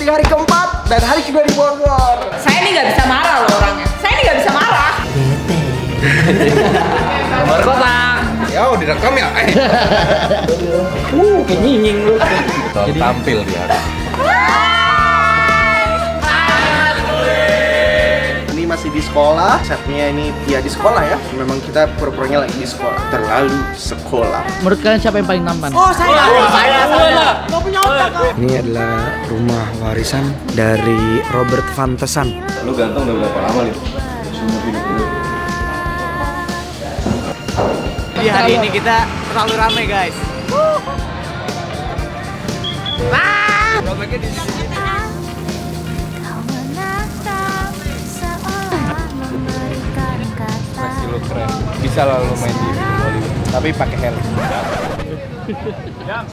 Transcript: syuting hari keempat dan hari kedua di Bogor. Saya ini nggak bisa marah loh orangnya. Saya ini nggak bisa marah. Bete. Nomor kota. Ya, direkam ya. Kenyinying lu. Jadi tampil dia. Ini masih di sekolah. Setnya ini dia di sekolah ya. Memang kita pura-puranya lagi di sekolah. Terlalu sekolah. Menurut kalian siapa yang paling tampan? Oh, saya. Nggak punya otak. Ini adalah rumah warisan dari Robert Fantesan. Lu ganteng udah berapa lama lu? Semua hidup lu. Di hari ini kita terlalu ramai guys. Masih lu keren. Bisa lalu main di bolibolib, tapi pakai helm.